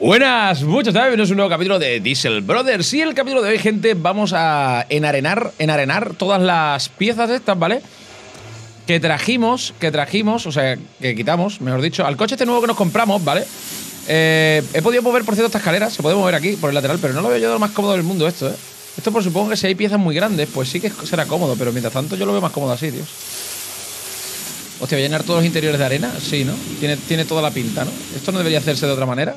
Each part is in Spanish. Buenas, muchas gracias, bienvenidos a un nuevo capítulo de Diesel Brothers. Y el capítulo de hoy, gente, vamos a enarenar todas las piezas estas, ¿vale? Que quitamos, mejor dicho, al coche este nuevo que nos compramos, ¿vale? He podido mover, por cierto, esta escalera, se puede mover aquí por el lateral, pero no lo veo yo de lo más cómodo del mundo esto, ¿eh? Esto, por supongo que si hay piezas muy grandes, pues sí que será cómodo, pero mientras tanto yo lo veo más cómodo así, tíos. Hostia, ¿voy a llenar todos los interiores de arena? Sí, ¿no? Tiene toda la pinta, ¿no? Esto no debería hacerse de otra manera.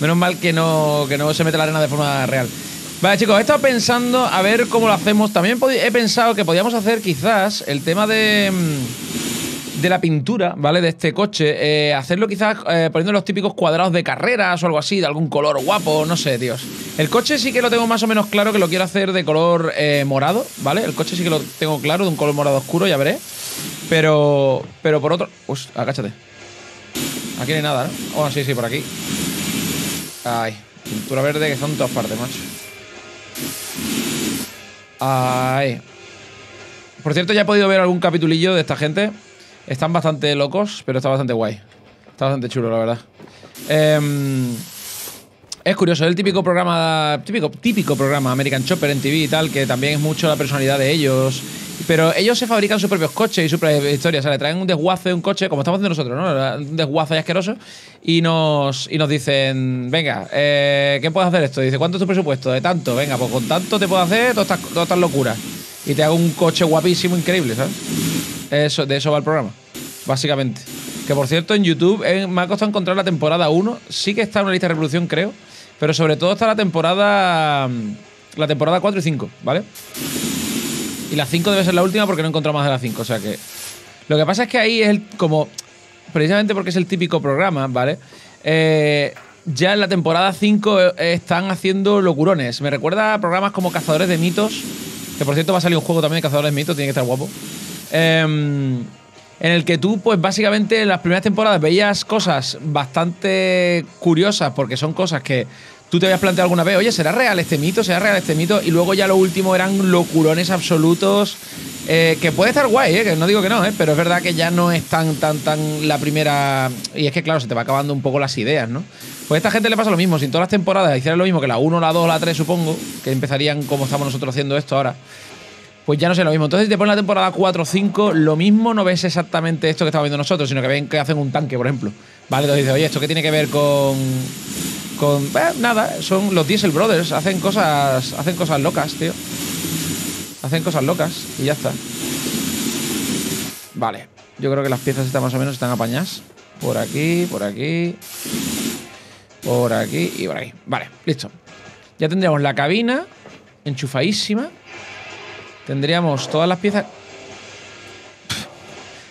Menos mal que no se mete la arena de forma real. Vale, chicos, he estado pensando a ver cómo lo hacemos. También he pensado que podíamos hacer quizás el tema de la pintura, ¿vale? De este coche. Hacerlo quizás poniendo los típicos cuadrados de carreras o algo así, de algún color guapo, no sé, tíos. El coche sí que lo tengo más o menos claro que lo quiero hacer de color morado, ¿vale? El coche sí que lo tengo claro, de un color morado oscuro, ya veré. Pero por otro... Pues, agáchate. Aquí no hay nada, ¿no? Oh, sí, por aquí. Ay, pintura verde que son todas partes, macho. Ay. Por cierto, ya he podido ver algún capitulillo de esta gente. Están bastante locos, pero está bastante guay. Está bastante chulo, la verdad. Es curioso, es el típico programa American Chopper en TV y tal, que también es mucho la personalidad de ellos. Pero ellos se fabrican sus propios coches y sus propias historias. O sea, le traen un desguace, un coche, como estamos haciendo nosotros, ¿no? Un desguace asqueroso. Y nos dicen, venga, ¿qué puedes hacer esto? Dice, ¿cuánto es tu presupuesto? De tanto, venga, pues con tanto te puedo hacer todas estas locuras. Y te hago un coche guapísimo, increíble, ¿sabes? Eso, de eso va el programa, básicamente. Que por cierto, en YouTube me ha costado encontrar la temporada 1. Sí que está en una lista de reproducción, creo. Pero sobre todo está la temporada 4 y 5, ¿vale? Y la 5 debe ser la última porque no he encontrado más de la 5, o sea que... Lo que pasa es que ahí es como... Precisamente porque es el típico programa, ¿vale? Ya en la temporada 5 están haciendo locurones. Me recuerda a programas como Cazadores de Mitos, que por cierto va a salir un juego también de Cazadores de Mitos, tiene que estar guapo. En el que tú, pues básicamente en las primeras temporadas veías cosas bastante curiosas, porque son cosas que... Tú te habías planteado alguna vez, oye, ¿será real este mito? ¿Será real este mito? Y luego ya lo último eran locurones absolutos, que puede estar guay, que no digo que no, pero es verdad que ya no es tan la primera... Y es que, claro, se te va acabando un poco las ideas, ¿no? Pues a esta gente le pasa lo mismo, si en todas las temporadas hicieran lo mismo que la 1, la 2, la 3, supongo, que empezarían como estamos nosotros haciendo esto ahora, pues ya no sé lo mismo. Entonces, si te ponen la temporada 4 o 5, lo mismo no ves exactamente esto que estamos viendo nosotros, sino que ven que hacen un tanque, por ejemplo. Vale, entonces dices, oye, ¿esto qué tiene que ver con nada, son los Diesel Brothers, hacen cosas locas, tío. Hacen cosas locas y ya está. Vale, yo creo que las piezas están más o menos están apañadas. Por aquí, por aquí. Por aquí y por ahí. Vale, listo. Ya tendríamos la cabina enchufadísima. Tendríamos todas las piezas.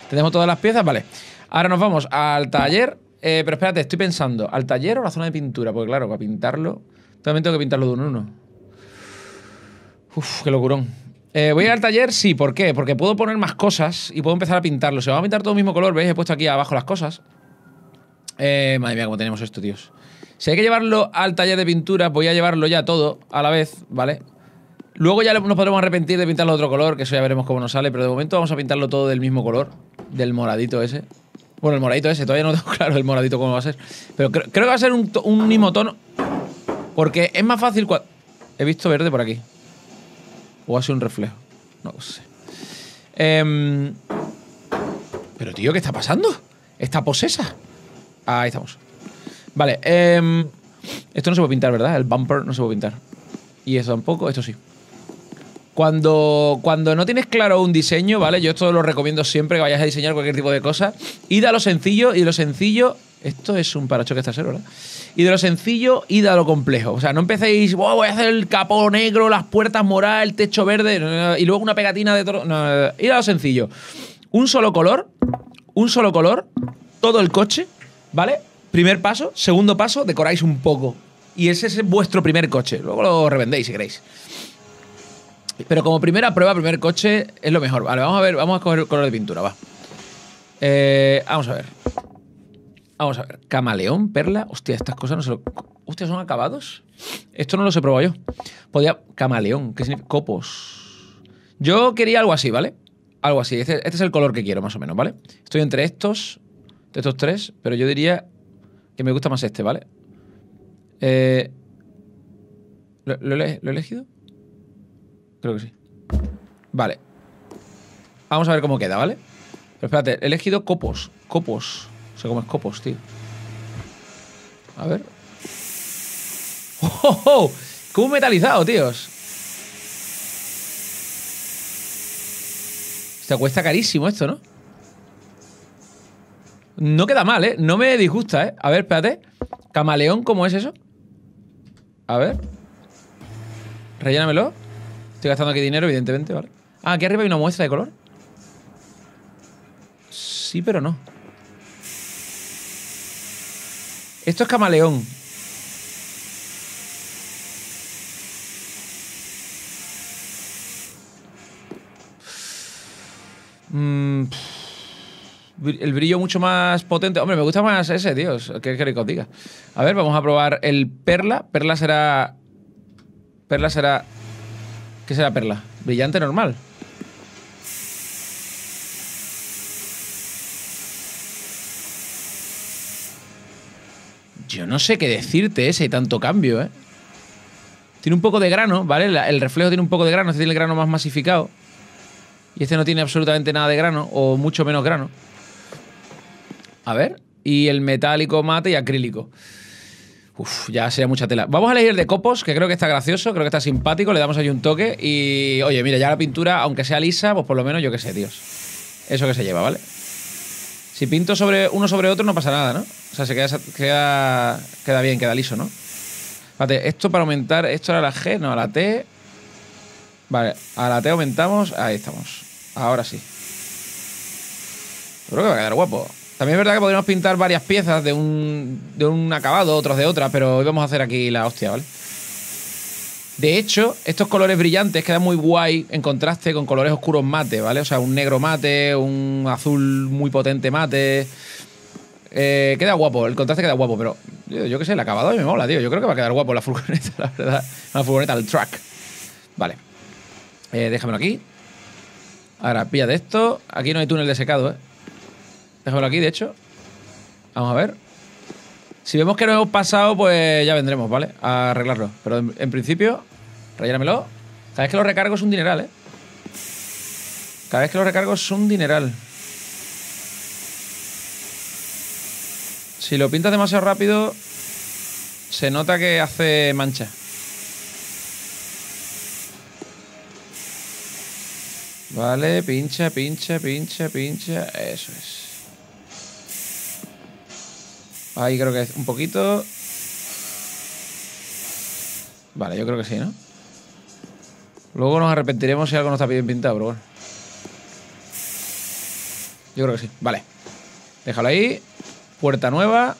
Tenemos todas las piezas, vale. Ahora nos vamos al taller. Pero espérate, estoy pensando, ¿al taller o la zona de pintura? Porque claro, para pintarlo, también tengo que pintarlo de uno en uno. Uf, qué locurón. Voy a ir al taller, sí, ¿por qué? Porque puedo poner más cosas y puedo empezar a pintarlo. Se va a pintar todo el mismo color, ¿veis? He puesto aquí abajo las cosas. Madre mía, cómo tenemos esto, tíos. Si hay que llevarlo al taller de pintura, voy a llevarlo ya todo a la vez, ¿vale? Luego ya nos podremos arrepentir de pintarlo de otro color, que eso ya veremos cómo nos sale, pero de momento vamos a pintarlo todo del mismo color, del moradito ese. Bueno, el moradito ese, todavía no tengo claro el moradito cómo va a ser. Pero creo que va a ser un mismo tono. Porque es más fácil cuando... He visto verde por aquí. O ha sido un reflejo. No sé. Pero tío, ¿qué está pasando? ¿Está posesa? Ahí estamos. Vale. Esto no se puede pintar, ¿verdad? El bumper no se puede pintar. Y esto tampoco, esto sí. Cuando no tienes claro un diseño, ¿vale? Yo esto lo recomiendo siempre que vayas a diseñar cualquier tipo de cosa. Id a lo sencillo, y de lo sencillo... Esto es un parachoques trasero, ¿verdad? Y de lo sencillo, id a lo complejo. O sea, no empecéis, wow, voy a hacer el capó negro, las puertas moradas, el techo verde, y luego una pegatina de todo. No. Id a lo sencillo. Un solo color, todo el coche, ¿vale? Primer paso, segundo paso, decoráis un poco. Y ese es vuestro primer coche. Luego lo revendéis si queréis. Pero como primera prueba, primer coche, es lo mejor. Vale, vamos a ver, vamos a escoger el color de pintura, va. Vamos a ver. Vamos a ver. Camaleón, perla. Hostia, estas cosas no se lo... Hostia, ¿son acabados? Esto no lo he probado yo. Podía... Camaleón, ¿qué significa? Copos. Yo quería algo así, ¿vale? Algo así. Este es el color que quiero, más o menos, ¿vale? Estoy entre estos tres, pero yo diría... que me gusta más este, ¿vale? ¿Lo he elegido? Creo que sí. Vale. Vamos a ver cómo queda, ¿vale? Pero espérate, he elegido copos. Copos. O sea, cómo es copos, tío. A ver. ¡Oh, oh! ¡Cómo metalizado, tíos! Te cuesta carísimo esto, ¿no? No queda mal, ¿eh? No me disgusta, ¿eh? A ver, espérate. Camaleón, ¿cómo es eso? A ver. Rellénamelo. Estoy gastando aquí dinero, evidentemente, ¿vale? Ah, aquí arriba hay una muestra de color. Sí, pero no. Esto es camaleón. El brillo mucho más potente. Hombre, me gusta más ese, tíos. ¿Qué queréis que os diga? A ver, vamos a probar el perla. Perla será... ¿Qué será perla? Brillante normal. Yo no sé qué decirte ese, tanto cambio, ¿eh? Tiene un poco de grano, ¿vale? El reflejo tiene un poco de grano. Este tiene el grano más masificado. Y este no tiene absolutamente nada de grano, o mucho menos grano. A ver. Y el metálico, mate y acrílico. Uf, ya sería mucha tela. Vamos a elegir el de copos, que creo que está gracioso, creo que está simpático. Le damos ahí un toque y... Oye, mira, ya la pintura, aunque sea lisa, pues por lo menos yo qué sé, tíos. Eso que se lleva, ¿vale? Si pinto sobre uno sobre otro no pasa nada, ¿no? O sea, se queda bien, queda liso, ¿no? Espérate, esto para aumentar... Esto era la G, no, a la T... Vale, a la T aumentamos. Ahí estamos. Ahora sí. Creo que va a quedar guapo. También es verdad que podríamos pintar varias piezas de un acabado, otras de otras, pero hoy vamos a hacer aquí la hostia, ¿vale? De hecho, estos colores brillantes quedan muy guay en contraste con colores oscuros mate, ¿vale? O sea, un negro mate, un azul muy potente mate... queda guapo, el contraste queda guapo, pero... Yo qué sé, el acabado a mí me mola, tío. Yo creo que va a quedar guapo la furgoneta, la verdad. La furgoneta, el truck. Vale. Déjamelo aquí. Ahora, pilla de esto. Aquí no hay túnel de secado, ¿eh? Déjamelo aquí, de hecho. Vamos a ver. Si vemos que no hemos pasado, pues ya vendremos, ¿vale? A arreglarlo. Pero en principio, rellénamelo. Cada vez que lo recargo es un dineral, ¿eh? Cada vez que lo recargo es un dineral. Si lo pintas demasiado rápido, se nota que hace mancha. Vale, pincha, pincha, pincha, pincha. Eso es. Ahí creo que es un poquito. Vale, yo creo que sí, ¿no? Luego nos arrepentiremos si algo no está bien pintado, pero bueno. Yo creo que sí. Vale. Déjalo ahí. Puerta nueva.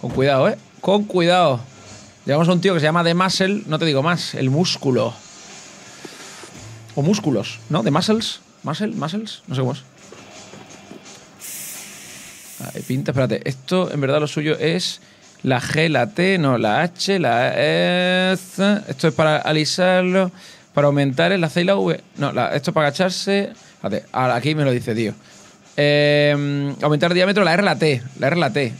Con cuidado, ¿eh? Con cuidado. Llevamos a un tío que se llama The Muscle. No te digo más. El músculo. O músculos, ¿no? De muscles. Muscles. No sé cómo es. Ahí pinta, espérate. Esto, en verdad, lo suyo es la G, la T, no, la H, la S. Esto es para alisarlo, para aumentar la C y la V. No, esto es para agacharse. Espérate, aquí me lo dice, tío. Aumentar el diámetro, la R, la T. La R, la T.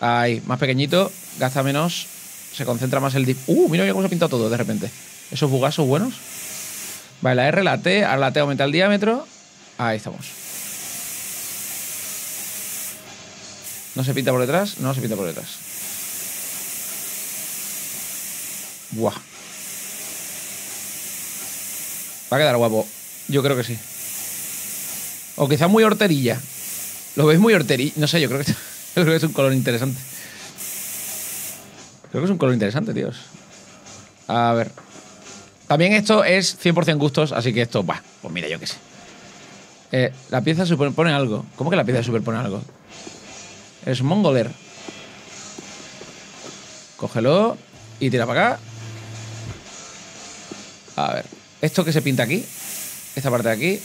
Ahí, más pequeñito, gasta menos, se concentra más el disco. Mira cómo se ha pintado todo de repente. Esos bugazos buenos. Vale, la R, la T, ahora la T aumenta el diámetro. Ahí estamos. ¿No se pinta por detrás? No se pinta por detrás. Buah. Va a quedar guapo. Yo creo que sí. O quizás muy horterilla. ¿Lo veis muy horterilla? No sé, yo creo que es un color interesante. Creo que es un color interesante, tíos. A ver... También esto es 100% gustos, así que esto, bah, pues mira, yo qué sé. La pieza superpone algo. ¿Cómo que la pieza superpone algo? Es mongoler. Cógelo y tira para acá. A ver, esto que se pinta aquí, esta parte de aquí.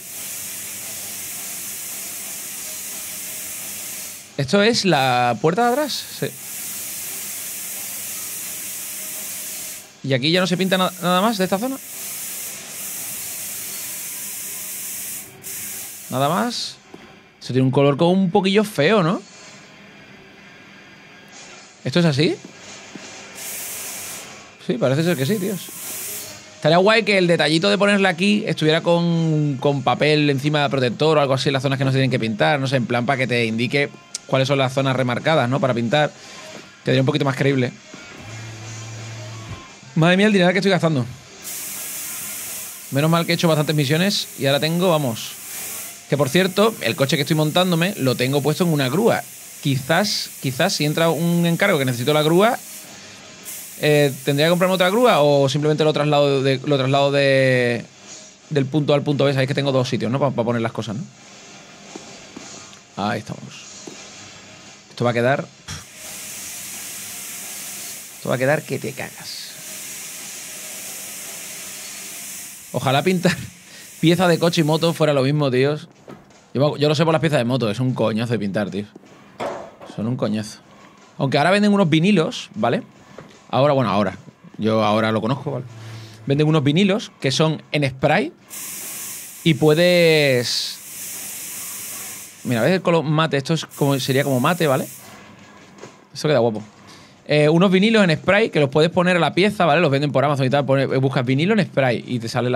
¿Esto es la puerta de atrás? Sí. ¿Y aquí ya no se pinta nada más de esta zona? Nada más. Eso tiene un color como un poquillo feo, ¿no? ¿Esto es así? Sí, parece ser que sí, tíos. Estaría guay que el detallito de ponerla aquí estuviera con papel encima de protector o algo así en las zonas que no se tienen que pintar, no sé, en plan para que te indique cuáles son las zonas remarcadas, ¿no? Para pintar. Te daría un poquito más creíble. Madre mía, el dinero que estoy gastando. Menos mal que he hecho bastantes misiones y ahora tengo, vamos... Que, por cierto, el coche que estoy montándome lo tengo puesto en una grúa. Quizás si entra un encargo que necesito la grúa... ¿tendría que comprarme otra grúa o simplemente lo traslado del punto al punto B? Sabéis que tengo dos sitios, ¿no? Para poner las cosas, ¿no? Ahí estamos. Esto va a quedar... Esto va a quedar que te cagas. Ojalá pintar piezas de coche y moto fuera lo mismo, tíos. Yo lo sé por las piezas de moto, es un coñazo de pintar, tíos. Son un coñazo. Aunque ahora venden unos vinilos, ¿vale? Ahora, bueno, ahora. Yo ahora lo conozco, ¿vale? Venden unos vinilos que son en spray y puedes... Mira, ¿ves el color mate? Esto es como, sería como mate, ¿vale? Esto queda guapo. Unos vinilos en spray que los puedes poner a la pieza, ¿vale? Los venden por Amazon y tal. Buscas vinilo en spray y te sale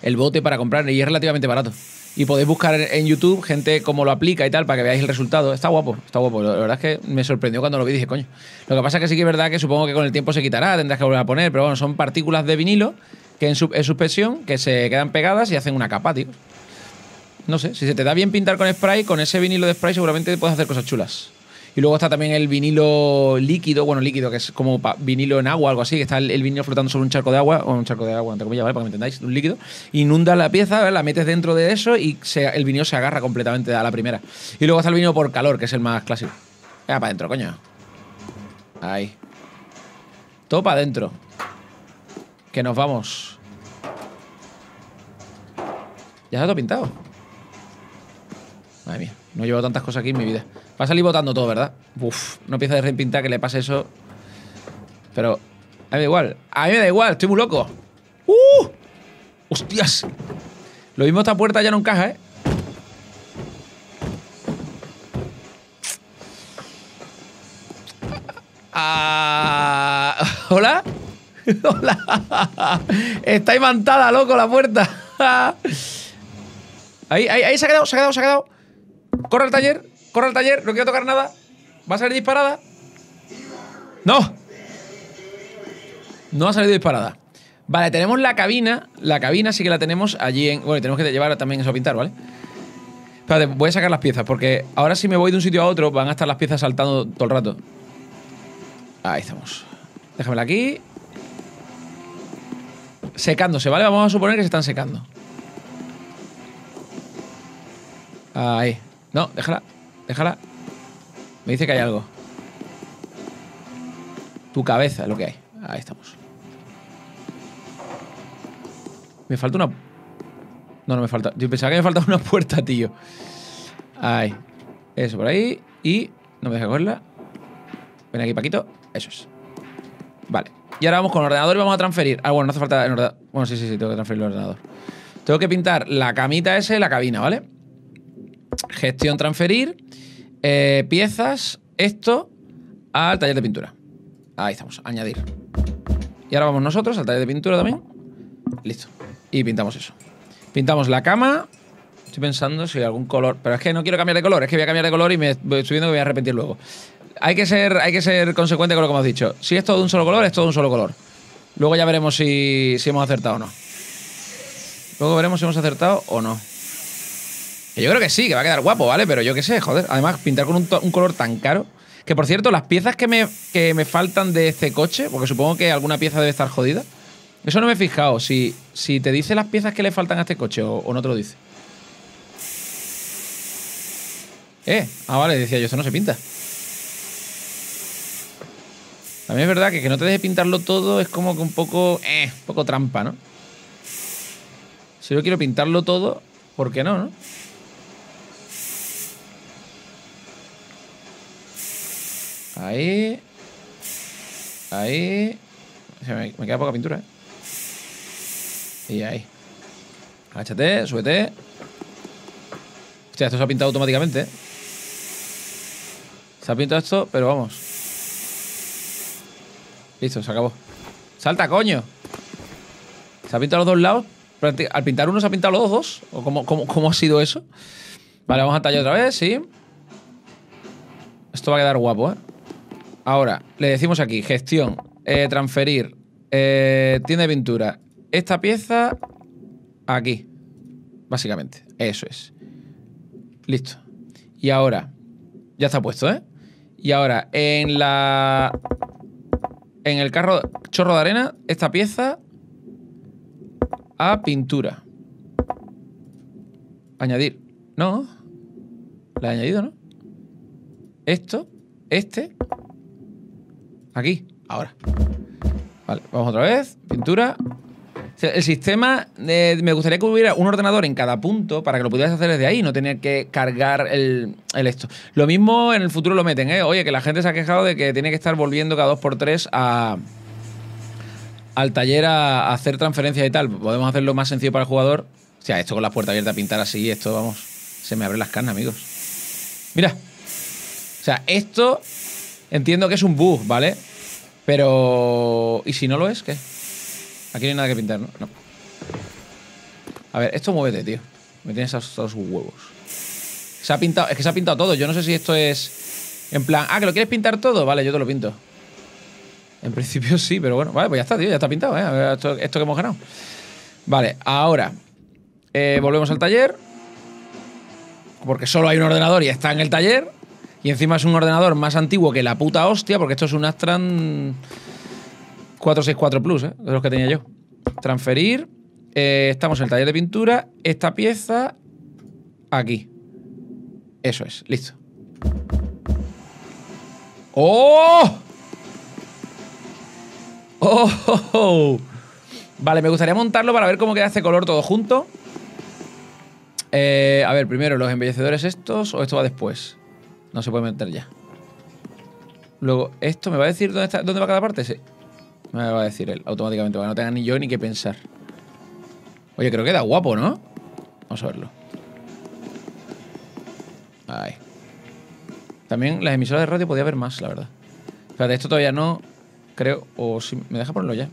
el bote para comprar y es relativamente barato. Y podéis buscar en YouTube gente cómo lo aplica y tal para que veáis el resultado. Está guapo, está guapo. La verdad es que me sorprendió cuando lo vi y dije, coño. Lo que pasa es que sí que es verdad que supongo que con el tiempo se quitará, tendrás que volver a poner, pero bueno, son partículas de vinilo que en suspensión que se quedan pegadas y hacen una capa, tío. No sé, si se te da bien pintar con spray, con ese vinilo de spray seguramente puedes hacer cosas chulas. Y luego está también el vinilo líquido, bueno, líquido, que es como vinilo en agua, algo así, que está el vinilo flotando sobre un charco de agua, o un charco de agua, entre comillas, ¿vale? Para que me entendáis, un líquido. Inundas la pieza, ¿vale? La metes dentro de eso y el vinilo se agarra completamente a la primera. Y luego está el vinilo por calor, que es el más clásico. Venga, para adentro, coño. Ahí. Todo para adentro. Que nos vamos. Ya está todo pintado. Madre mía, no he llevado tantas cosas aquí en mi vida. Va a salir botando todo, ¿verdad? Uf, una pieza de repintar que le pase eso. Pero a mí me da igual. A mí me da igual, estoy muy loco. ¡Uh! ¡Hostias! Lo mismo esta puerta ya no encaja, ¿eh? Ah, ¿hola? ¡Hola! Está imantada, loco, la puerta. Ahí se ha quedado. Corre al taller. Corre al taller, no quiero tocar nada. ¿Va a salir disparada? ¡No! No ha salido disparada. Vale, tenemos la cabina. La cabina sí que la tenemos allí en... Bueno, tenemos que llevar también eso a pintar, ¿vale? Espérate, voy a sacar las piezas, porque ahora si me voy de un sitio a otro van a estar las piezas saltando todo el rato. Ahí estamos. Déjamela aquí. Secándose, ¿vale? Vamos a suponer que se están secando. Ahí. No, déjala. Déjala. Me dice que hay algo. Tu cabeza es lo que hay. Ahí estamos. Me falta una... No me falta... Yo pensaba que me faltaba una puerta, tío. Ahí. Eso por ahí. Y... No me deja cogerla. Ven aquí, Paquito. Eso es. Vale. Y ahora vamos con el ordenador y vamos a transferir. Ah, bueno, no hace falta... El ordenador. Bueno, sí. Tengo que transferir el ordenador. Tengo que pintar la camita esa y la cabina, ¿vale? Gestión, transferir... piezas, esto al taller de pintura. Ahí estamos, añadir. Y ahora vamos nosotros al taller de pintura también. Listo. Y pintamos eso. Pintamos la cama. Estoy pensando si hay algún color, pero es que no quiero cambiar de color, es que voy a cambiar de color y me estoy viendo que me voy a arrepentir luego. Hay que ser consecuente con lo que hemos dicho. Si es todo de un solo color, es todo de un solo color. Luego ya veremos si hemos acertado o no. Luego veremos si hemos acertado o no. Yo creo que sí, que va a quedar guapo, ¿vale? Pero yo qué sé, joder. Además, pintar con un color tan caro. Que, por cierto, las piezas que me faltan de este coche, porque supongo que alguna pieza debe estar jodida. Eso no me he fijado. Si te dice las piezas que le faltan a este coche o no te lo dice. Vale, decía yo, esto no se pinta. También es verdad que no te deje pintarlo todo es como que un poco trampa, ¿no? Si yo quiero pintarlo todo, ¿por qué no, no? Ahí. O sea, me queda poca pintura, ¿eh? Y ahí. Agáchate, súbete. Hostia, esto se ha pintado automáticamente, ¿eh? Se ha pintado esto, pero vamos. Listo, se acabó. ¡Salta, coño! Se ha pintado los dos lados. Al pintar uno se ha pintado los dos. ¿O cómo ha sido eso? Vale, vamos a tallar otra vez, sí. Esto va a quedar guapo, ¿eh? Ahora, le decimos aquí, gestión, transferir, tienda de pintura. Esta pieza aquí, básicamente. Eso es. Listo. Y ahora, ya está puesto, ¿eh? Y ahora, en el carro chorro de arena, esta pieza a pintura. Añadir. No. La he añadido, ¿no? Esto, este, aquí, ahora. Vale, vamos otra vez. Pintura. El sistema, me gustaría que hubiera un ordenador en cada punto para que lo pudieras hacer desde ahí, no tener que cargar el esto. Lo mismo en el futuro lo meten, ¿eh? Oye, que la gente se ha quejado de que tiene que estar volviendo cada 2x3 al taller a hacer transferencias y tal. Podemos hacerlo más sencillo para el jugador. O sea, esto con la puerta abierta a pintar así, esto, vamos, se me abren las canas, amigos. Mira. O sea, esto entiendo que es un bug, ¿vale? Pero... ¿y si no lo es? ¿Qué? Aquí no hay nada que pintar, ¿no? No. A ver, esto muévete, tío. Me tienes a los huevos. Se ha pintado... es que se ha pintado todo. Yo no sé si esto es... en plan... ah, ¿que lo quieres pintar todo? Vale, yo te lo pinto. En principio sí, pero bueno. Vale, pues ya está, tío. Ya está pintado, ¿eh? A ver, esto que hemos ganado. Vale, ahora... volvemos al taller. Porque solo hay un ordenador y está en el taller. Y encima es un ordenador más antiguo que la puta hostia, porque esto es un Astran... 464 Plus, ¿eh? De los que tenía yo. Transferir. Estamos en el taller de pintura. Esta pieza aquí. Eso es. Listo. ¡Oh! ¡Oh! ¡Oh! ¡Oh! Vale, me gustaría montarlo para ver cómo queda este color todo junto. A ver, primero los embellecedores estos, o esto va después. No se puede meter ya. Luego, esto me va a decir dónde está, dónde va cada parte. Sí. Me va a decir él automáticamente, para que no tenga ni yo ni que pensar. Oye, creo que da guapo, ¿no? Vamos a verlo. Ahí. También las emisoras de radio podía haber más, la verdad. Espérate, esto todavía no creo. O si me deja ponerlo ya.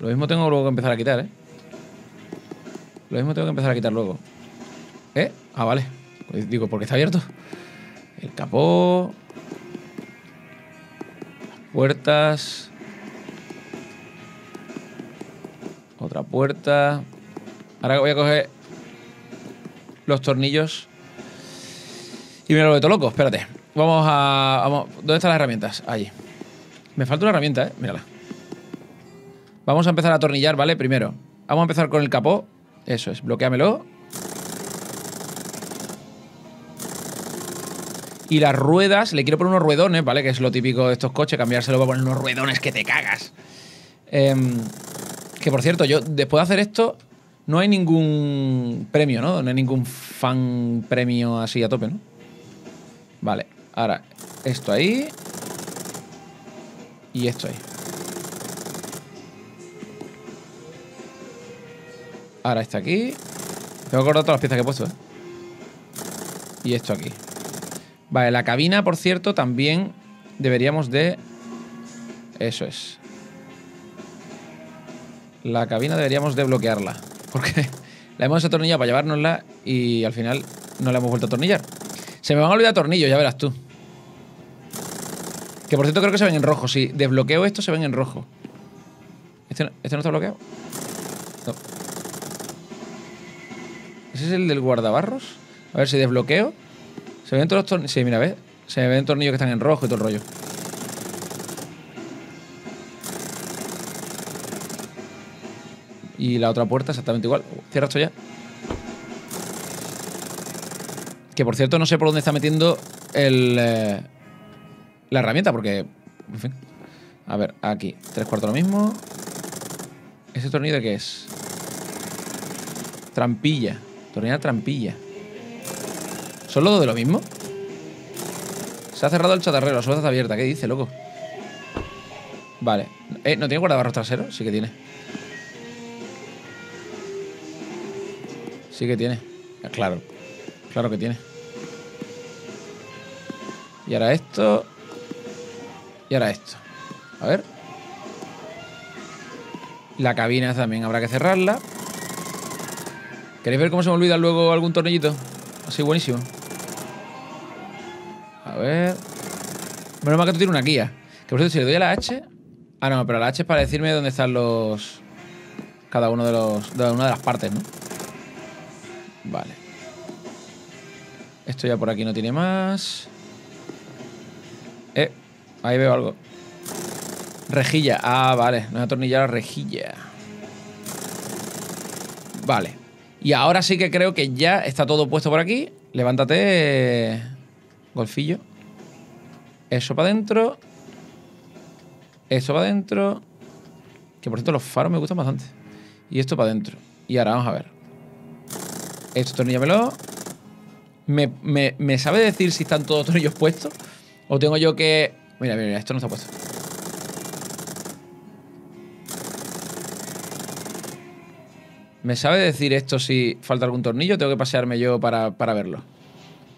Lo mismo tengo luego que empezar a quitar, ¿eh? Lo mismo tengo que empezar a quitar luego. ¿Eh? Ah, vale. Digo, ¿por qué está abierto? El capó. Las puertas. Otra puerta. Ahora voy a coger los tornillos. Y me lo meto loco, espérate. Vamos a... vamos. ¿Dónde están las herramientas? Allí. Me falta una herramienta, ¿eh? Mírala. Vamos a empezar a atornillar, ¿vale? Primero. Vamos a empezar con el capó. Eso es, bloqueámelo. Y las ruedas, le quiero poner unos ruedones, ¿vale? Que es lo típico de estos coches, cambiárselo para poner unos ruedones que te cagas. Que por cierto, yo después de hacer esto, no hay ningún premio, ¿no? No hay ningún fan premio así a tope, ¿no? Vale, ahora esto ahí. Y esto ahí. Ahora está aquí. Tengo que acordar todas las piezas que he puesto, ¿eh? Y esto aquí. Vale, la cabina, por cierto, también deberíamos de... eso es. La cabina deberíamos desbloquearla, porque la hemos atornillado para llevárnosla y al final no la hemos vuelto a atornillar. Se me van a olvidar tornillos, ya verás tú. Que por cierto creo que se ven en rojo. Si desbloqueo esto, se ven en rojo. ¿Este no está bloqueado? No. ¿Ese es el del guardabarros? A ver si desbloqueo. Se ven todos los tornillos. Sí, mira, ¿ves? Se ven tornillos que están en rojo y todo el rollo. Y la otra puerta exactamente igual. Cierra esto ya. Que por cierto no sé por dónde está metiendo la herramienta porque... en fin. A ver, aquí. 3/4 lo mismo. ¿Ese tornillo de qué es? Trampilla. Tornilla trampilla. ¿Son los dos de lo mismo? Se ha cerrado el chatarrero. La suelta está abierta. ¿Qué dice, loco? Vale. ¿No tiene guardabarros trasero? Sí que tiene. Sí que tiene. Claro. Claro que tiene. Y ahora esto. Y ahora esto. A ver. La cabina también habrá que cerrarla. ¿Queréis ver cómo se me olvida luego algún tornillito? Así buenísimo. A ver. Menos mal que tú tienes una guía. Que por cierto, si le doy a la H... Ah, no, pero la H es para decirme dónde están los... Cada uno de los... De una de las partes, ¿no? Vale. Esto ya por aquí no tiene más. Ahí veo algo. Rejilla. Ah, vale. Nos atornillar la rejilla. Vale. Y ahora sí que creo que ya está todo puesto por aquí. Levántate, golfillo. Eso para adentro. Eso para adentro. Que por cierto los faros me gustan bastante. Y esto para adentro. Y ahora vamos a ver. Esto torníllamelo. ¿Me sabe decir si están todos los tornillos puestos? ¿O tengo yo que...? Mira, mira, mira, esto no está puesto. ¿Me sabe decir esto si falta algún tornillo? Tengo que pasearme yo para verlo.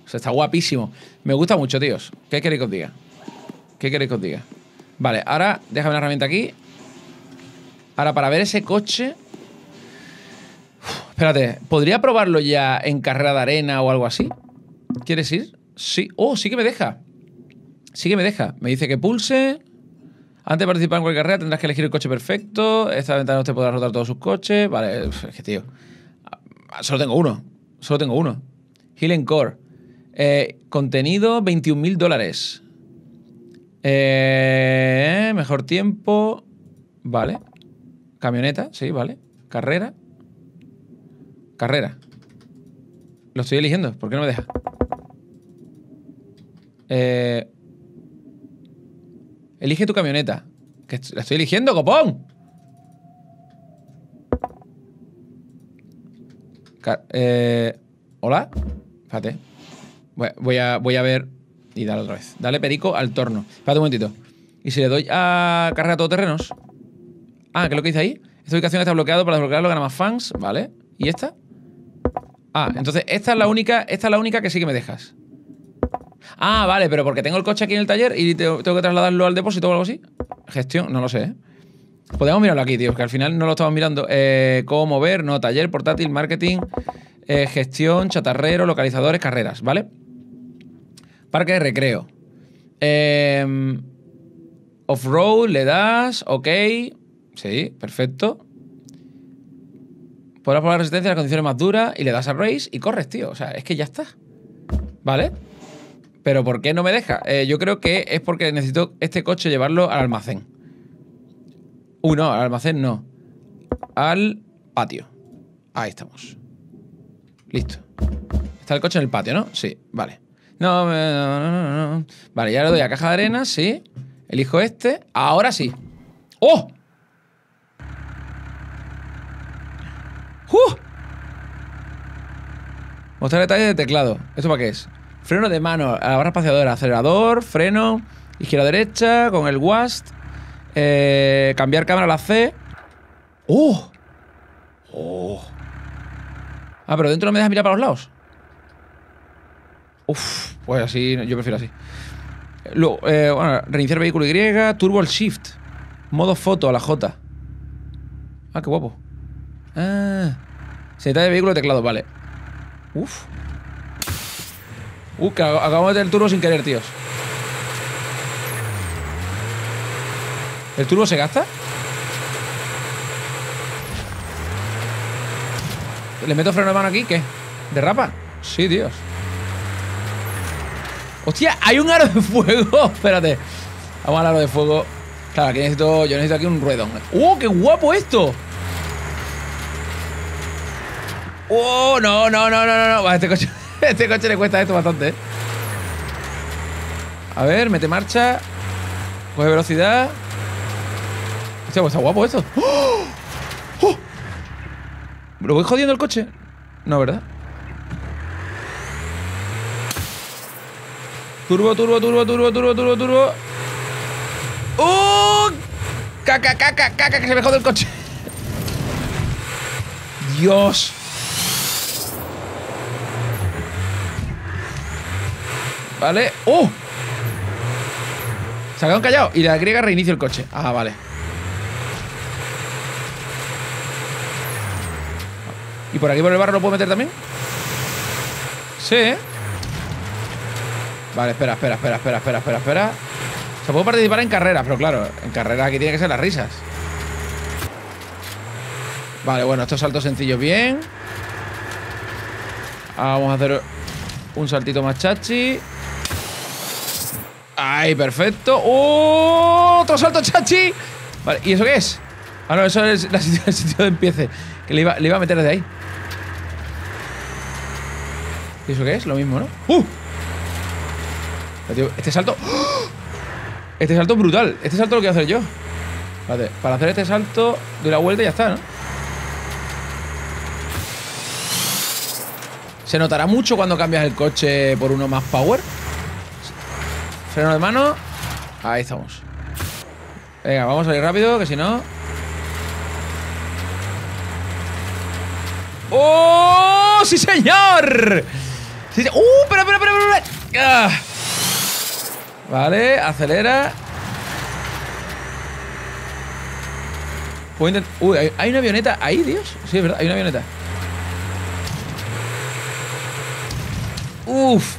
O sea, está guapísimo. Me gusta mucho, tíos. ¿Qué queréis que os diga? ¿Qué queréis que os diga? Vale, ahora déjame una herramienta aquí. Ahora, para ver ese coche... Uf, espérate, ¿podría probarlo ya en carrera de arena o algo así? ¿Quieres ir? Sí. Oh, sí que me deja. Sí que me deja. Me dice que pulse... Antes de participar en cualquier carrera tendrás que elegir el coche perfecto. Esta ventana usted podrá rotar todos sus coches. Vale, es que tío. Solo tengo uno. Solo tengo uno. Heal and Core. Contenido, $21.000. Mejor tiempo. Vale. Camioneta, sí, vale. Carrera. Carrera. Lo estoy eligiendo. ¿Por qué no me deja? Elige tu camioneta. Que la estoy eligiendo, copón. Hola. Espérate. Voy a ver. Y dale otra vez. Dale perico al torno. Espérate un momentito. Y si le doy a carrera todoterrenos. Ah, ¿qué es lo que dice ahí? Esta ubicación está bloqueada. Para desbloquearlo gana más fans. Vale. ¿Y esta? Ah, entonces esta es la única. Esta es la única que sí que me dejas. Ah, vale, pero porque tengo el coche aquí en el taller y tengo que trasladarlo al depósito o algo así. Gestión, no lo sé, ¿eh? Podemos mirarlo aquí, tío, que al final no lo estamos mirando. Cómo mover, no, taller, portátil, marketing, gestión, chatarrero, localizadores, carreras, ¿vale? Parque de recreo. Off-road, le das, ok. Sí, perfecto. Podrás probar resistencia a las condiciones más duras y le das a race y corres, tío. O sea, es que ya está. ¿Vale? ¿Pero por qué no me deja? Yo creo que es porque necesito este coche llevarlo al almacén. Uy, no, al almacén no. Al patio. Ahí estamos. Listo. Está el coche en el patio, ¿no? Sí, vale. No. Vale, ya le doy a caja de arena, sí. Elijo este. Ahora sí. ¡Oh! Mostrar detalles de teclado. ¿Esto para qué es? Freno de mano, a la barra espaciadora, acelerador, freno, izquierda-derecha, con el WASD, cambiar cámara a la C. ¡Oh! ¡Oh! Ah, pero dentro no me dejas mirar para los lados. Uf, pues así, yo prefiero así. Luego, bueno, reiniciar vehículo Y, turbo al shift, modo foto a la J. Ah, qué guapo. Ah, selección de vehículo de teclado, vale. Uf. Que acabamos de meter el turbo sin querer, tíos. ¿El turbo se gasta? ¿Le meto freno de mano aquí? ¿Qué? ¿Derrapa? Sí, tíos. ¡Hostia! ¡Hay un aro de fuego! Espérate. Vamos al aro de fuego. Claro, aquí necesito... Yo necesito aquí un ruedón. ¡Oh, qué guapo esto! ¡Oh, no! Vale, este coche... Este coche le cuesta esto bastante, ¿eh? A ver, mete marcha. Coge velocidad. Hostia, pues está guapo esto. ¡Oh! ¡Oh! ¿Lo voy jodiendo el coche? No, ¿verdad? Turbo. ¡Oh! ¡Caca! Que se me jode el coche. Dios. Vale. ¡Oh! Se ha quedado callado. Y la griega reinicia el coche. Ah, vale. ¿Y por aquí por el barro lo puedo meter también? Sí. Vale, espera. O sea, puedo participar en carreras, pero claro, en carreras aquí tiene que ser las risas. Vale, bueno, estos saltos sencillos bien. Vamos a hacer un saltito más chachi. ¡Ay, perfecto! ¡Oh! ¡Otro salto chachi! Vale, ¿y eso qué es? Ah, no, eso es el sitio de empiece. Que le iba a meter desde ahí. ¿Y eso qué es? Lo mismo, ¿no? ¡Uh! Este salto... ¡Oh! Este salto es brutal. Este salto lo quiero hacer yo. Vale, para hacer este salto doy la vuelta y ya está, ¿no? ¿Se notará mucho cuando cambias el coche por uno más power? Freno de mano. Ahí estamos. Venga, vamos a ir rápido, que si no... ¡Oh! ¡Sí, señor! ¡Sí, señor! ¡Uh! ¡Espera! ¡Ah! Vale, acelera. Puedo intentar... Uy, ¿hay una avioneta ahí, Dios? Sí, es verdad, hay una avioneta. Uf.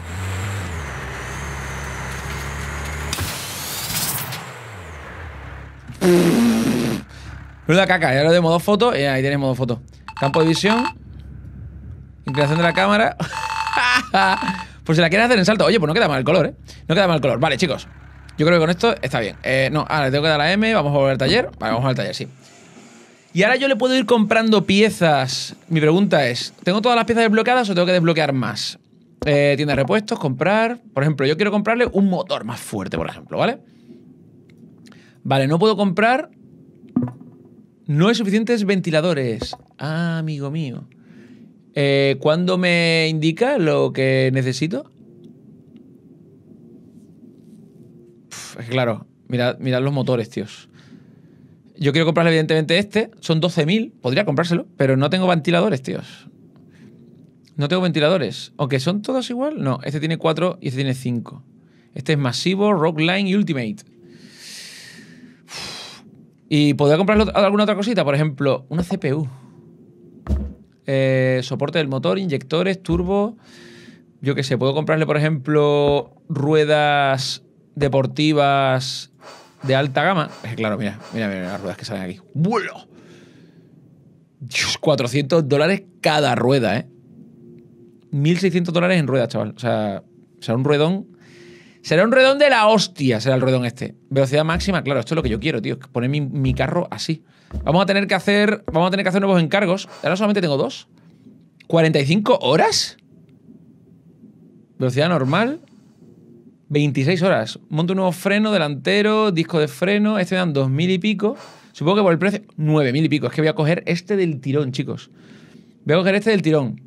Menuda caca, ya lo de modo foto. Ahí tienes modo foto. Campo de visión. Inclinación de la cámara. Pues si la quieres hacer en salto. Oye, pues no queda mal el color, ¿eh? No queda mal el color. Vale, chicos. Yo creo que con esto está bien. No, ahora le tengo que dar la M. Vamos a volver al taller. Vale, vamos al taller, sí. Y ahora yo le puedo ir comprando piezas. Mi pregunta es, ¿tengo todas las piezas desbloqueadas o tengo que desbloquear más? Tienda de repuestos, comprar. Por ejemplo, yo quiero comprarle un motor más fuerte, por ejemplo, ¿vale? Vale, no puedo comprar. No hay suficientes ventiladores. Ah, amigo mío. ¿Cuándo me indica lo que necesito? Uf, es que claro, mirad los motores, tíos. Yo quiero comprarle, evidentemente, este. Son 12.000. Podría comprárselo, pero no tengo ventiladores, tíos. No tengo ventiladores. Aunque son todos igual. No, este tiene 4 y este tiene 5. Este es masivo, Rockline y Ultimate. Uf. Y podría comprar alguna otra cosita. Por ejemplo, una CPU. Soporte del motor, inyectores, turbo. Yo qué sé, puedo comprarle, por ejemplo, ruedas deportivas de alta gama. Es que claro, mira las ruedas que salen aquí. ¡Vuelo! Dios, $400 cada rueda, ¿eh? $1.600 en ruedas, chaval. O sea, será un ruedón. Será un ruedón de la hostia, será el ruedón este. Velocidad máxima, claro, esto es lo que yo quiero, tío. Poner mi carro así. Vamos a tener que hacer nuevos encargos. Ahora solamente tengo 2. ¿45 horas? Velocidad normal. 26 horas. Monto un nuevo freno delantero, disco de freno. Este me dan 2.000 y pico. Supongo que por el precio... 9.000 y pico. Es que voy a coger este del tirón, chicos. Voy a coger este del tirón.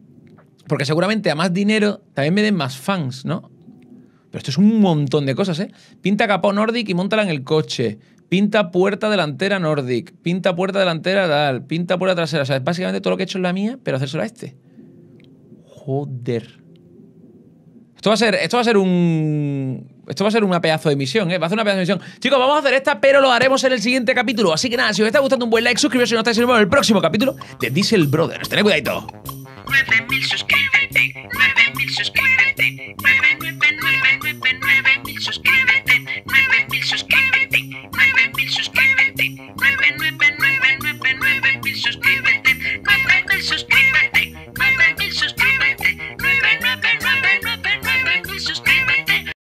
Porque seguramente a más dinero también me den más fans, ¿no? Pero esto es un montón de cosas, ¿eh? Pinta capó Nordic y móntala en el coche. Pinta puerta delantera Nordic. Pinta puerta delantera tal. Pinta puerta trasera. O sea, es básicamente todo lo que he hecho en la mía, pero hacérselo a este. Joder. Esto va a ser una pedazo de misión, ¿eh? Va a ser una pedazo de misión. Chicos, vamos a hacer esta, pero lo haremos en el siguiente capítulo. Así que nada, si os está gustando un buen like, suscribiros si no estáis en el próximo capítulo de Diesel Brothers. Tened cuidadito. 9.000 suscríbete, 9.000 suscríbete, 9.000 suscríbete, 9.000 suscríbete, 9.000 suscríbete, 9.000 suscríbete.